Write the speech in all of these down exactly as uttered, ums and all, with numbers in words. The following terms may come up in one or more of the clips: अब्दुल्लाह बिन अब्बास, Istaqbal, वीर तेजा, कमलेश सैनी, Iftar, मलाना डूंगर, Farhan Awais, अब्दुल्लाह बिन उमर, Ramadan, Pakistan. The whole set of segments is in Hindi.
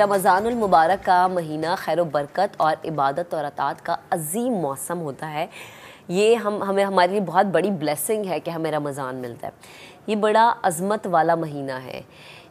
रमज़ानुल मुबारक का महीना खैर बरकत और इबादत और अतात का अजीम मौसम होता है। ये हम हमें हमारे लिए बहुत बड़ी ब्लेसिंग है कि हमें रमज़ान मिलता है। ये बड़ा अज़मत वाला महीना है,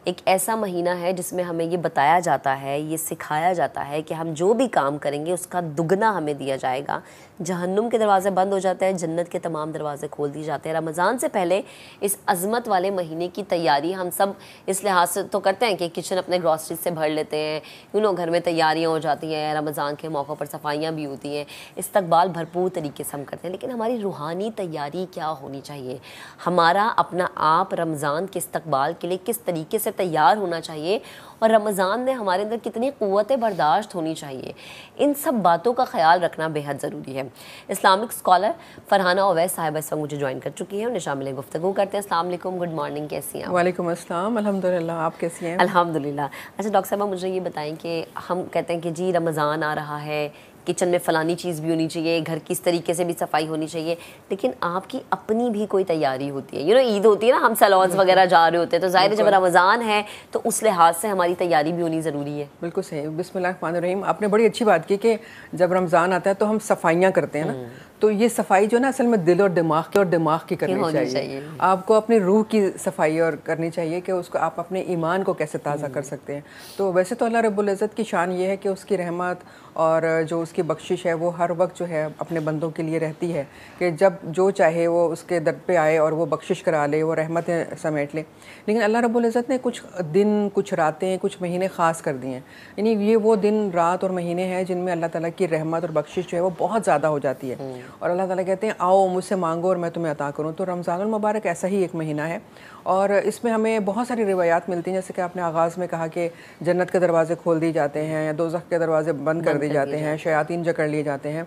एक ऐसा महीना है जिसमें हमें ये बताया जाता है, ये सिखाया जाता है कि हम जो भी काम करेंगे उसका दुगना हमें दिया जाएगा। जहन्नुम के दरवाज़े बंद हो जाते हैं, जन्नत के तमाम दरवाज़े खोल दिए जाते हैं। रमज़ान से पहले इस अज़मत वाले महीने की तैयारी हम सब इस लिहाज से तो करते हैं कि किचन अपने ग्रॉसरीज से भर लेते हैं, यू नो घर में तैयारियाँ हो जाती हैं, रमज़ान के मौक़ों पर सफाइयाँ भी होती हैं, इस्तकबाल भरपूर तरीके से हम करते हैं। लेकिन हमारी रूहानी तैयारी क्या होनी चाहिए, हमारा अपना आप रमज़ान के इस्तकबाल के लिए किस तरीके से तैयार होना चाहिए और रमज़ान में हमारे अंदर कितनी क़ुव्वत बर्दाश्त होनी चाहिए, इन सब बातों का ख्याल रखना बेहद ज़रूरी है। इस्लामिक स्कॉलर फरहाना अवैस साहिबा इस वक्त मुझे ज्वाइन कर चुकी हैं, उन्हें शामिल गुफ्तगू करते हैं। अस्सलाम वालेकुम, गुड मॉर्निंग, कैसी हैं? वालेकुम अस्सलाम, अल्हम्दुलिल्लाह, आप कैसी हैं? अल्हम्दुलिल्लाह। अच्छा डॉक्टर साहबा, मुझे ये बताएं कि हम कहते हैं कि जी रमज़ान आ रहा है, किचन में फ़लानी चीज़ भी होनी चाहिए, घर की इस तरीके से भी सफाई होनी चाहिए, लेकिन आपकी अपनी भी कोई तैयारी होती है। यू नो ईद होती है ना, हम सलॉन्स वगैरह जा रहे होते हैं, तो ज़ाहिर है जब रमज़ान है तो उस लिहाज से हमारी तैयारी भी होनी ज़रूरी है। बिल्कुल सही, बिस्मिल्लाह रहमान रहीम। आपने बड़ी अच्छी बात की कि जब रमज़ान आता है तो हम सफाइयाँ करते हैं ना, तो ये सफाई जो ना असल में दिल और दिमाग की और दिमाग की करनी चाहिए।, चाहिए आपको अपनी रूह की सफाई और करनी चाहिए कि उसको आप अपने ईमान को कैसे ताज़ा कर सकते हैं। तो वैसे तो अल्लाह रब्बुल इज़्ज़त की शान ये है कि उसकी रहमत और जो उसकी बख्शिश है वो हर वक्त जो है अपने बंदों के लिए रहती है कि जब जो चाहे वो उसके दर पे आए और वो बख्शिश करा ले, वो रहमतें समेट ले। लेकिन अल्लाह रब्बुल इज़्ज़त ने कुछ दिन, कुछ रातें, कुछ महीने ख़ास कर दिए हैं, यानी ये वो दिन, रात और महीने हैं जिनमें अल्लाह ताला की रहमत और बख्शिश जो है वो बहुत ज़्यादा हो जाती है और अल्लाह ताला कहते हैं आओ मुझसे मांगो और मैं तुम्हें अता करूँ। तो रमज़ानुल मुबारक ऐसा ही एक महीना है और इसमें हमें बहुत सारी रिवायात मिलती हैं, जैसे कि आपने आगाज़ में कहा कि जन्नत के दरवाज़े खोल दिए जाते हैं या दोज़ख के दरवाज़े बंद कर दिए जाते हैं, शयातीन जकड़ लिए जाते हैं।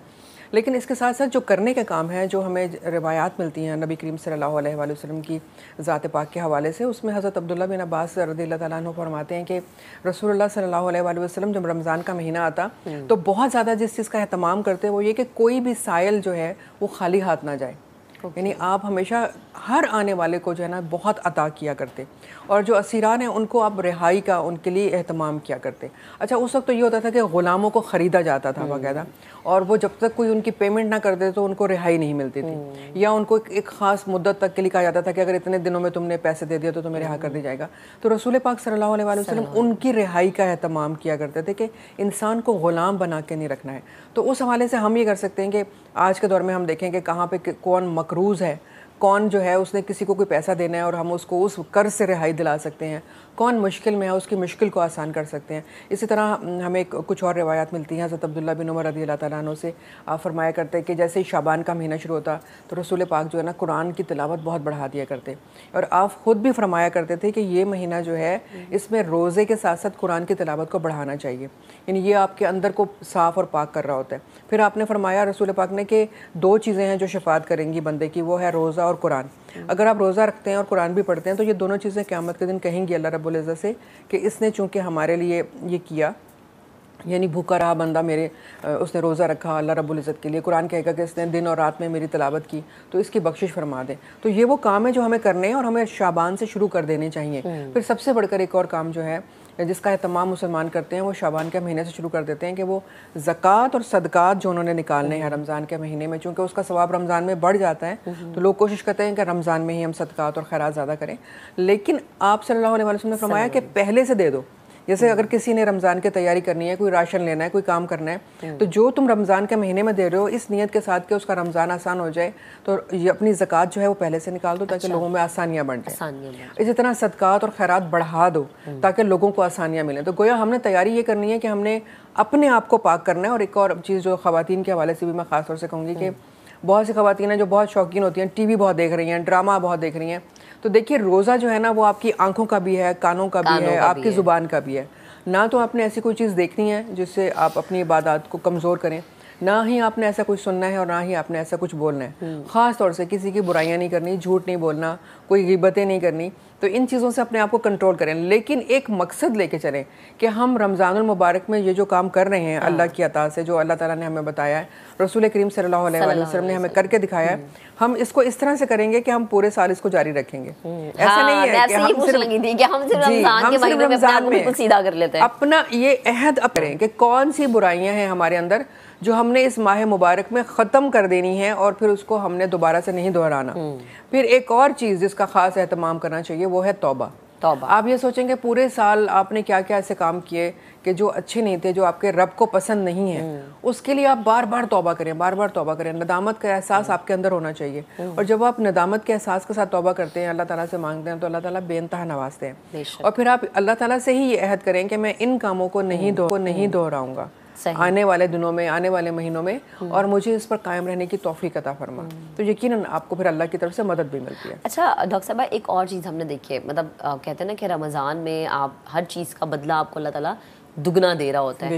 लेकिन इसके साथ साथ जो करने के काम हैं, जो हमें रिवायात मिलती हैं नबी करीम सल्लल्लाहु अलैहि वसल्लम की ज़ात पाक के हवाले से, उसमें हज़रत अब्दुल्लाह बिन अब्बास रज़ियल्लाहु तआला अन्हु फरमाते हैं कि रसूलुल्लाह सल्लल्लाहु अलैहि वसल्लम जब रमज़ान का महीना आता तो बहुत ज़्यादा जिस चीज़ का अहतमाम करते वो ये कि कोई भी साइल जो है वो खाली हाथ ना जाए, यानी आप हमेशा हर आने वाले को जो है ना बहुत अता किया करते और जो असीरान हैं उनको आप रिहाई का उनके लिए एहतमाम किया करते। अच्छा उस वक्त तो ये होता था कि ग़ुलामों को ख़रीदा जाता था बाकायदा और वो जब तक कोई उनकी पेमेंट ना कर दे तो उनको रिहाई नहीं मिलती थी, या उनको एक ख़ास मुद्दत तक के लिए कहा जाता था कि अगर इतने दिनों में तुमने पैसे दे दिए तो तुम्हें रिहा कर दिया जाएगा। तो रसूल पाक सल्लल्लाहु अलैहि वसल्लम उनकी रिहाई का एहतमाम किया करते थे कि इंसान को ग़ुलाम बना के नहीं रखना है। तो उस हवाले से हम ये कर सकते हैं कि आज के दौर में हम देखें कि कहाँ पर कौन मकरूज़ है, कौन जो है उसने किसी को कोई पैसा देना है और हम उसको उस कर्ज से रिहाई दिला सकते हैं, कौन मुश्किल में है उसकी मुश्किल को आसान कर सकते हैं। इसी तरह हमें कुछ और रिवायात मिलती हैं, हज़रत अब्दुल्लाह बिन उमर रज़ियल्लाहु तआला अन्हु से आप फरमाया करते कि जैसे ही शाबान का महीना शुरू होता तो रसूल पाक जो है ना कुरान की तिलावत बहुत बढ़ा दिया करते और आप ख़ुद भी फरमाया करते थे कि ये महीना जो है इसमें रोज़े के साथ साथ कुरान की तिलावत को बढ़ाना चाहिए, यानी ये आपके अंदर को साफ़ और पाक कर रहा होता है। फिर आपने फरमाया रसूल पाक ने कि दो चीज़ें हैं जो शफात करेंगी बंदे की, वो है रोज़ा और कुरान। अगर आप रोज़ा रखते हैं और कुरान भी पढ़ते हैं तो ये दोनों चीज़ें क़यामत के दिन कहेंगी अल्लाह रब्बुल इज़्ज़त से कि इसने चूँकि हमारे लिए ये किया, यानी भूखा रहा बंदा मेरे, उसने रोज़ा रखा अल्लाह रब्बुल इज़्ज़त के लिए, कुरान कहेगा कि इसने दिन और रात में मेरी तिलावत की तो इसकी बख्शिश फरमा दें। तो ये वो काम है जो हमें करने हैं और हमें शाबान से शुरू कर देने चाहिए। फिर सबसे बढ़कर एक और काम जो है जिसका एहतमाम मुसलमान करते हैं वो शाबान के महीने से शुरू कर देते हैं कि वो ज़कात और सदक़ात जो उन्होंने निकालने हैं रमज़ान के महीने में, चूँकि उसका सवाब रमज़ान में बढ़ जाता है तो लोग कोशिश करते हैं कि रमज़ान में ही हम सदक़ात और खैरात ज़्यादा करें। लेकिन आप सल्लल्लाहु अलैहि वसल्लम ने फरमाया कि पहले से दे दो, जैसे अगर किसी ने रमज़ान की तैयारी करनी है, कोई राशन लेना है, कोई काम करना है, तो जो तुम रमज़ान के महीने में दे रहे हो इस नियत के साथ कि उसका रमज़ान आसान हो जाए तो ये अपनी ज़कात जो है वो पहले से निकाल दो ताकि लोगों में आसानियाँ बढ़ जाए। इसी तरह सदक़ात और खैरात बढ़ा दो ताकि लोगों को आसानियाँ मिलें। तो गोया हमने तैयारी ये करनी है कि हमने अपने आप को पाक करना है। और एक और चीज़ जो ख़वातीन के हवाले से भी मैं ख़ास तौर से कहूँगी कि बहुत सी ख़वातीन हैं जो बहुत शौकीन होती हैं, टी वी बहुत देख रही हैं, ड्रामा बहुत देख रही हैं, तो देखिए रोज़ा जो है ना वो आपकी आंखों का भी है, कानों का भी है, आपकी ज़ुबान का भी है ना। तो आपने ऐसी कोई चीज़ देखनी है जिससे आप अपनी इबादत को कमज़ोर करें, ना ही आपने ऐसा कुछ सुनना है और ना ही आपने ऐसा कुछ बोलना है। ख़ास तौर से किसी की बुराइयां नहीं करनी, झूठ नहीं बोलना, कोई गिबतें नहीं करनी। तो इन चीज़ों से अपने आप को कंट्रोल करें, लेकिन एक मकसद लेके चलें कि हम रमज़ानुल मुबारक में ये जो काम कर रहे हैं अल्लाह की अता से, जो अल्लाह ताला ने हमें बताया है, रसूल करीम सल्लल्लाहु अलैहि वसल्लम ने हमें करके दिखाया है, हम इसको इस तरह से करेंगे कि हम पूरे साल इसको जारी रखेंगे। ऐसा नहीं है कि हम सिर्फ रमज़ान में सीधा कर लेते हैं। अपना ये अहद करें कि कौन सी बुराइयाँ हैं हमारे अंदर जो हमने इस माह मुबारक में ख़त्म कर देनी है और फिर उसको हमने दोबारा से नहीं दोहराना। फिर एक और चीज़ जिसका ख़ास एहतमाम करना चाहिए वो है तौबा। तौबा आप ये सोचेंगे पूरे साल आपने क्या क्या ऐसे काम किए कि जो अच्छे नहीं थे, जो आपके रब को पसंद नहीं है, उसके लिए आप बार बार तौबा करें, बार बार तौबा करें। नदामत का एहसास आपके अंदर होना चाहिए, और जब आप नदामत के एहसास के साथ तौबा करते हैं, अल्लाह ताला से मांगते हैं, तो अल्लाह ताला बेइंतहा नवाजते हैं। और फिर आप अल्लाह ताला से ही ये अहद करें कि मैं इन कामों को नहीं नहीं दोहराऊँगा आने वाले दिनों में, आने वाले महीनों में, और मुझे इस पर कायम रहने की तौफीक अता फरमा। तो यकीनन आपको फिर अल्लाह की तरफ से मदद भी मिलती है। अच्छा डॉक्टर साहब, एक और चीज़ हमने देखी है, मतलब कहते हैं ना कि रमज़ान में आप हर चीज़ का बदला आपको अल्लाह ताला दुगना दे रहा होता है।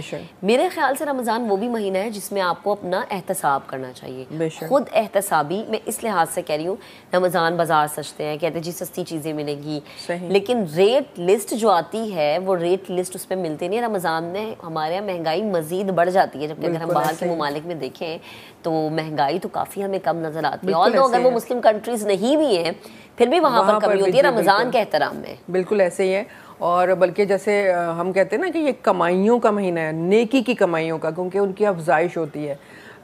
मेरे ख्याल से रमज़ान वो भी महीना है जिसमें आपको अपना एहतसाब करना चाहिए, खुद एहतसाबी। मैं इस लिहाज से कह रही हूँ, रमज़ान बाजार सजते हैं, कहते हैं जी सस्ती चीज़ें मिलेंगी, लेकिन रेट लिस्ट जो आती है वो रेट लिस्ट उस पर मिलती नहीं है। रमज़ान में हमारे यहाँ महंगाई मज़ीद बढ़ जाती है, जबकि अगर हम बाहर के ममालिक में देखें तो महंगाई तो काफ़ी हमें कम नज़र आती है, और तो अगर वो मुस्लिम कंट्रीज़ नहीं भी हैं फिर भी वहाँ पर कमी होती है रमज़ान के एहतराम में। बिल्कुल ऐसे ही है, और बल्कि जैसे हम कहते हैं ना कि ये कमाइयों का महीना है, नेकी की कमाइयों का, क्योंकि उनकी अफजाइश होती है।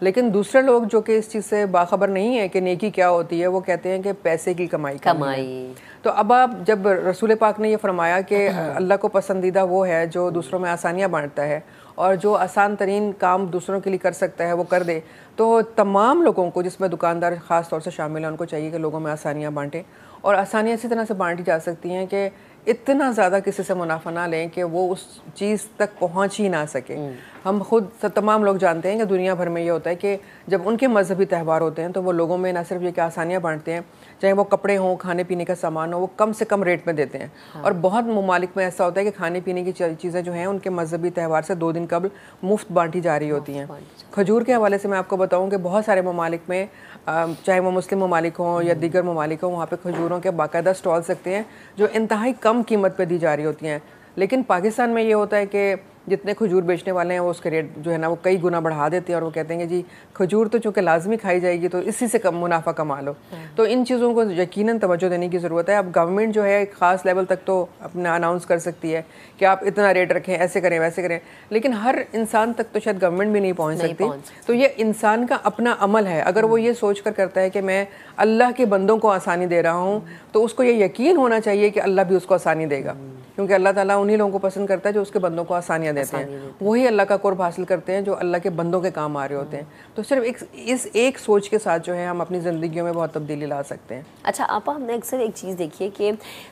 लेकिन दूसरे लोग जो कि इस चीज़ से बाखबर नहीं है कि नेकी क्या होती है, वो कहते हैं कि पैसे की कमाई कमाई। तो अब आप जब रसूल पाक ने ये फरमाया कि अल्लाह को पसंदीदा वो है जो दूसरों में आसानियाँ बाँटता है और जो आसान तरीन काम दूसरों के लिए कर सकता है वो कर दे, तो तमाम लोगों को, जिसमें दुकानदार ख़ास तौर से शामिल हैं, उनको चाहिए कि लोगों में आसानियाँ बाँटें। और आसानियाँ इसी तरह से बाँटी जा सकती हैं कि इतना ज़्यादा किसी से मुनाफा ना लें कि वो उस चीज़ तक पहुंच ही ना सके। हम खुद तमाम लोग जानते हैं कि दुनिया भर में ये होता है कि जब उनके मजहबी त्यौहार होते हैं तो वो लोगों में ना सिर्फ ये कि आसानियाँ बाँटते हैं, चाहे वो कपड़े हों, खाने पीने का सामान हो, वो कम से कम रेट में देते हैं। हाँ। और बहुत ममालिक में ऐसा होता है कि खाने पीने की चीज़ें जो हैं उनके मजहबी त्यौहार से दो दिन कबल मुफ्त बाँटी जा रही होती हैं। खजूर के हवाले से मैं आपको बताऊँ कि बहुत सारे ममालिक में, चाहे वो मुस्लिम ममालिक हों या दीगर ममालिक हों, वहाँ पर खजूरों के बाकायदा स्टॉल सकते हैं जो इंतहाई कम कीमत पे दी जा रही होती हैं। लेकिन पाकिस्तान में ये होता है कि जितने खजूर बेचने वाले हैं वो उसके रेट जो है ना वो कई गुना बढ़ा देते हैं, और वो कहते हैं कि जी खजूर तो चूँकि लाजमी खाई जाएगी तो इसी से कम मुनाफा कमा लो। तो इन चीज़ों को यकीनन तवज्जो देने की ज़रूरत है। अब गवर्नमेंट जो है एक ख़ास लेवल तक तो अपना अनाउंस कर सकती है कि आप इतना रेट रखें, ऐसे करें, वैसे करें, लेकिन हर इंसान तक तो शायद गवर्नमेंट भी नहीं पहुँच सकती। तो ये इंसान का अपना अमल है। अगर वो ये सोच कर करता है कि मैं अल्लाह के बंदों को आसानी दे रहा हूँ, तो उसको ये यकीन होना चाहिए कि अल्लाह भी उसको आसानी देगा, क्योंकि अल्लाह ताला उन्हीं लोगों को पसंद करता है जो उसके बंदों को आसानियाँ देते हैं। वही अल्लाह का कुर्ब हासिल करते हैं जो अल्लाह के बंदों के काम आ रहे होते हैं। तो सिर्फ एक इस एक सोच के साथ जो है हम अपनी ज़िंदगियों में बहुत तब्दीली ला सकते हैं। अच्छा आपा, हमने अक्सर एक चीज़ देखी है कि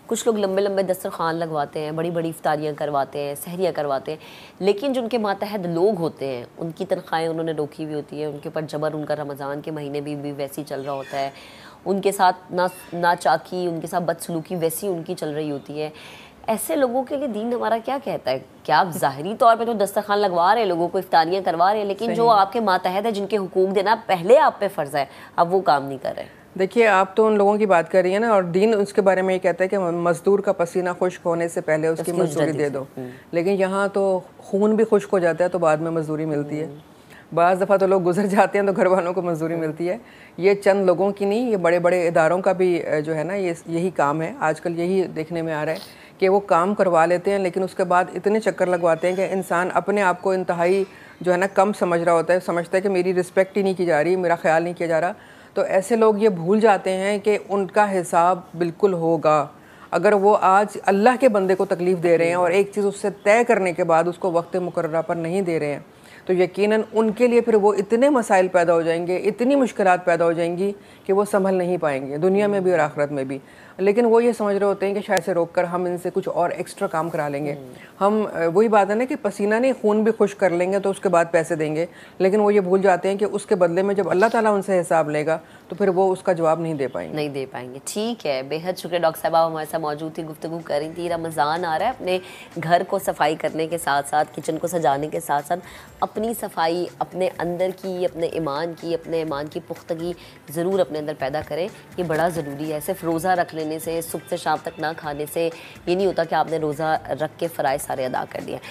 कुछ लोग लंबे लंबे दस्तरखान लगवाते हैं, बड़ी बड़ी इफ्तारियाँ करवाते हैं, सहरियाँ करवाते हैं, लेकिन जो उनके मातहत लोग होते हैं उनकी तनख्वाहें उन्होंने रोकी हुई होती है, उनके ऊपर जबर उनका रमज़ान के महीने भी वैसे ही चल रहा होता है, उनके साथ ना नाचाकी, उनके साथ बदसलूकी वैसी उनकी चल रही होती है। ऐसे लोगों के लिए दीन हमारा क्या कहता है? क्या आप ज़ाहरी तौर पे तो दस्तरखान लगवा रहे हैं, लोगों को इफ्तारियाँ करवा रहे हैं, लेकिन जो आपके मातहत है, जिनके हुकूक देना पहले आप पे फ़र्ज़ है, आप वो काम नहीं कर रहे? देखिए आप तो उन लोगों की बात कर रही है ना, और दीन उसके बारे में ये कहता है कि मज़दूर का पसीना खुश्क होने से पहले उसकी मजदूरी दे दो, लेकिन यहाँ तो खून भी खुश्क हो जाता है तो बाद में मजदूरी मिलती है। बाज़ दफ़ा तो लोग गुजर जाते हैं तो घर वालों को मजदूरी मिलती है। ये चंद लोगों की नहीं, ये बड़े बड़े इदारों का भी जो है ना ये यही काम है। आजकल यही देखने में आ रहा है कि वो काम करवा लेते हैं, लेकिन उसके बाद इतने चक्कर लगवाते हैं कि इंसान अपने आप को इंतहाई जो है ना कम समझ रहा होता है, समझता है कि मेरी रिस्पेक्ट ही नहीं की जा रही, मेरा ख्याल नहीं किया जा रहा। तो ऐसे लोग ये भूल जाते हैं कि उनका हिसाब बिल्कुल होगा। अगर वो आज अल्लाह के बंदे को तकलीफ़ दे रहे हैं और एक चीज़ उससे तय करने के बाद उसको वक्त मुकर्रर पर नहीं दे रहे हैं, तो यकीनन उनके लिए फिर वो इतने मसाइल पैदा हो जाएंगे, इतनी मुश्किलात पैदा हो जाएंगी कि वो संभल नहीं पाएंगे, दुनिया में भी और आखिरत में भी। लेकिन वो ये समझ रहे होते हैं कि शायद से रोक कर हम इनसे कुछ और एक्स्ट्रा काम करा लेंगे, हम वही बात है ना कि पसीना नहीं खून भी खुश कर लेंगे तो उसके बाद पैसे देंगे। लेकिन वो ये भूल जाते हैं कि उसके बदले में जब अल्लाह ताला उनसे हिसाब लेगा तो फिर वो उसका जवाब नहीं दे पाएंगे नहीं दे पाएंगे ठीक है, बेहद शुक्रिया डॉक्टर साहब, आप हमारे साथ मौजूद थी, गुफ्तगू कर रही थी। रमज़ान आ रहा है, अपने घर को सफाई करने के साथ साथ, किचन को सजाने के साथ साथ अपनी सफाई, अपने अंदर की, अपने ईमान की, अपने ईमान की पुख्तगी ज़रूर अपने अंदर पैदा करें, ये बड़ा ज़रूरी है। ऐसे रोज़ा रख लेने खाने से, सुबह से शाम तक ना खाने से ये नहीं होता कि आपने रोज़ा रख के फ़राइज़ सारे अदा कर दिए।